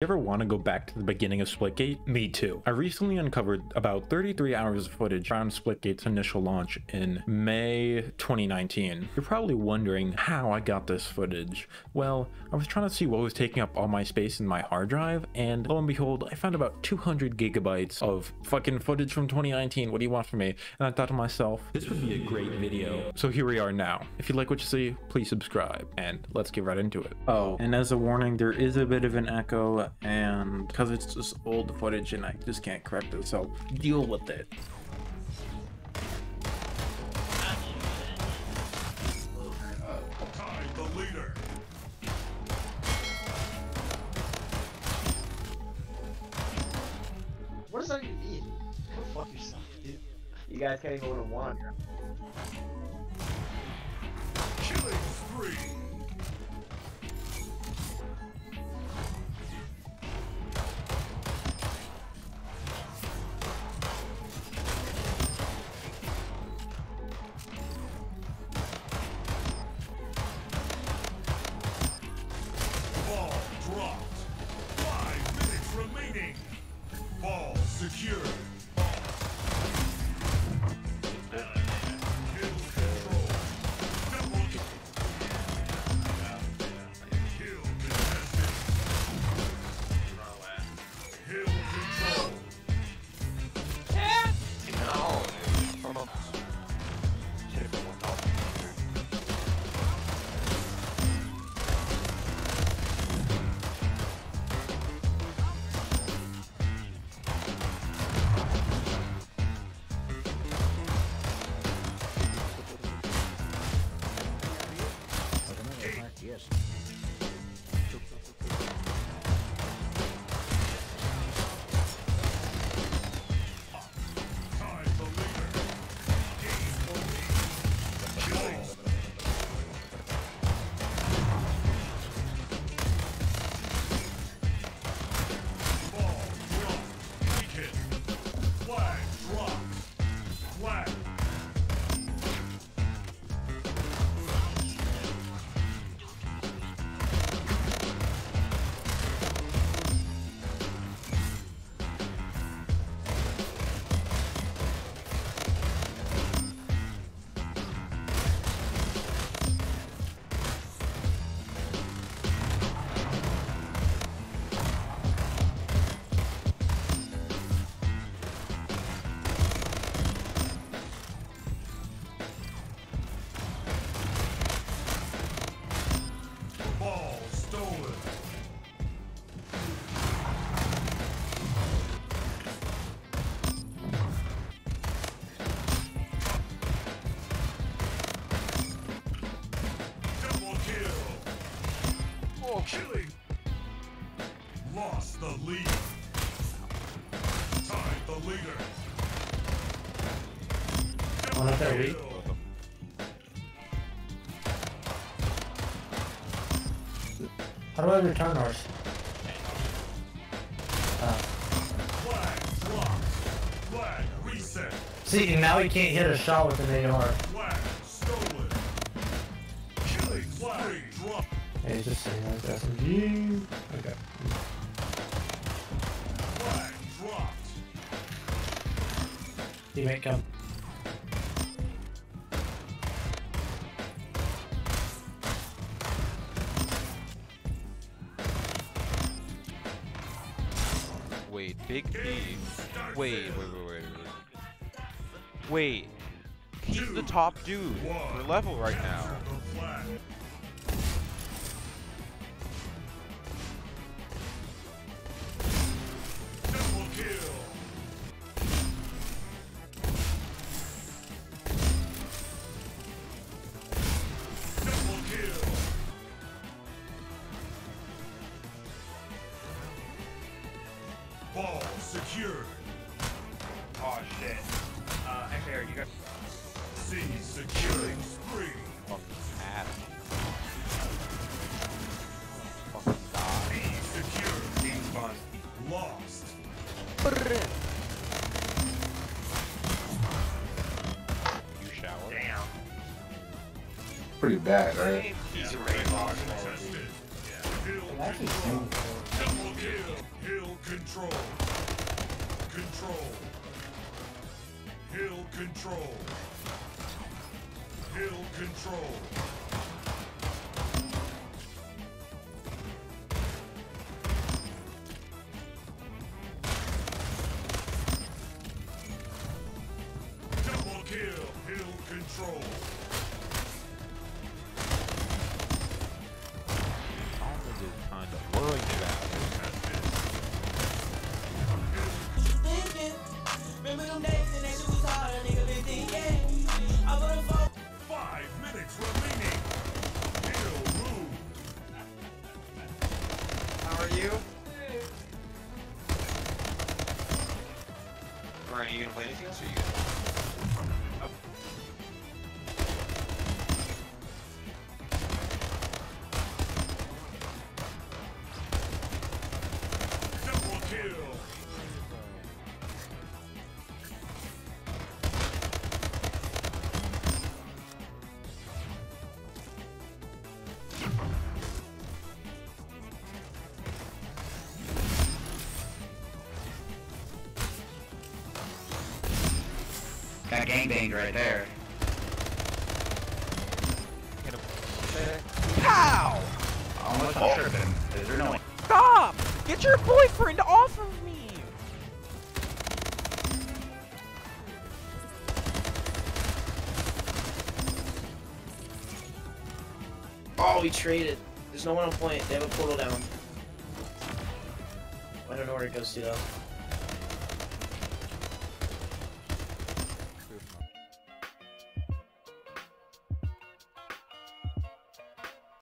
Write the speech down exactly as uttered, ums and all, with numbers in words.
You ever want to go back to the beginning of Splitgate? Me too. I recently uncovered about thirty-three hours of footage around Splitgate's initial launch in May twenty nineteen. You're probably wondering how I got this footage. Well, I was trying to see what was taking up all my space in my hard drive, and lo and behold, I found about two hundred gigabytes of fucking footage from twenty nineteen. What do you want from me? And I thought to myself, this would be a great video. So here we are now. If you like what you see, please subscribe, and let's get right into it. Oh, and as a warning, there is a bit of an echo, and because it's just old footage and I just can't correct it, so deal with it. Time the leader. What does that even mean? Go fuck yourself, dude. You guys can't even go to one. Killing spree. Ball secure. Ball. Kill control. Double. Kill contested. Kill control. Cat. No. Turn on. Yes. Killing. Lost the lead. Tied the leader. Double Not that kill. How do I return ours? Uh. Flag blocked. Flag reset. See, now he can't hit a shot with an A R. Flag stolen. Killing. Flag dropped. Hey, it's just saying like that. S M G. Okay. Flag dropped. He might come. Wait, big B. Wait, wait, wait, wait, wait. Wait. He's the top dude for level right now. Ball secured. Oh shit. Uh, here you go. C securing spree. Fucking ass. Fucking die. B secured. Team fun. Lost. You shower. Damn. Pretty bad, right? He's already lost. Contested. Yeah. Double Hill, hill control. Control. Hill control. Hill control. Double kill. Hill control. Kind of whirling it out. Thinking, remember them days and they do was hard, a nigga been thinking. I wanna fall. Five minutes remaining. It'll move. How are you? Hey. Are you gonna play anything else or are you gonna? Oh. Got gangbanged right there. Hit him. Pow! Almost oh. him. Is there no one? Stop! Get your boyfriend off of me! Oh, we traded. There's no one on point. They have a portal down. I don't know where it goes to though.